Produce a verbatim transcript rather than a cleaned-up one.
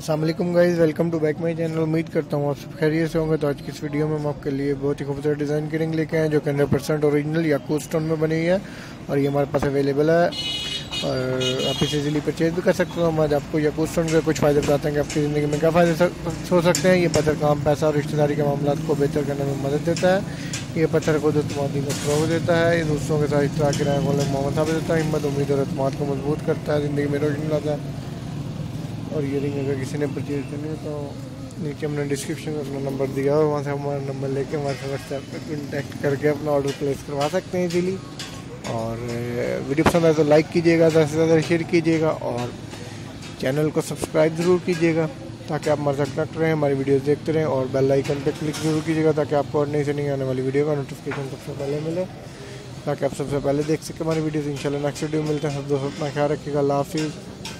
अस्सलाम वालेकुम guys, welcome to back my channel. उम्मीद करता हूँ आप सब खैरियत से होंगे। तो आज की इस वीडियो में हम आपके लिए बहुत ही खूबसूरत डिज़ाइन की रिंग लेके आए हैं जो कि हंड्रेड परसेंट औरिजिनल याकूत स्टोन में बनी हुई है और ये हमारे पास अवेलेबल है और आप इसे इजीली परचेज भी कर सकते हो। हम आज आपको याकूत स्टोन के कुछ फ़ायदे बताते हैं कि आपकी ज़िंदगी में क्या फ़ायदे हो सकते हैं। ये पत्थर काम, पैसा और रिश्तेदारी के मामला को बेहतर करने में मदद देता है। ये पत्थर को दुश्मनी को फ़रोग देता है। ये दूसरों के साथ इतना किराए वाले मोहम्मद साबित होता है। हिम्मत, उम्मीद और अतमाद को मजबूत करता है, ज़िंदगी में रोशनी लाता है। और ये रिंग अगर किसी ने परचेज करनी है तो नीचे हमने डिस्क्रिप्शन में अपना नंबर दिया है, वहाँ से हमारा नंबर लेके हमारे साथ व्हाट्सएप पर कॉन्टैक्ट करके अपना ऑर्डर प्लेस करवा सकते हैं इजीली। और वीडियो पसंद आए तो लाइक कीजिएगा, ज़्यादा से ज़्यादा शेयर कीजिएगा और चैनल को सब्सक्राइब ज़रूर कीजिएगा ताकि आप हमारे साथ कनेक्ट रहें, हमारी वीडियोज़ देखते रहें। और बेल आइकन पर क्लिक ज़रूर कीजिएगा ताकि आपको और नई से नई आने वाली वीडियो का नोटिफिकेशन सबसे पहले मिले, ताकि आप सबसे पहले देख सकें हमारी वीडियोज़। इंशाल्लाह नेक्स्ट वीडियो मिलते हैं। सब दोस्तों अपना ख्याल रखिएगा। अल्लाह हाफिज़।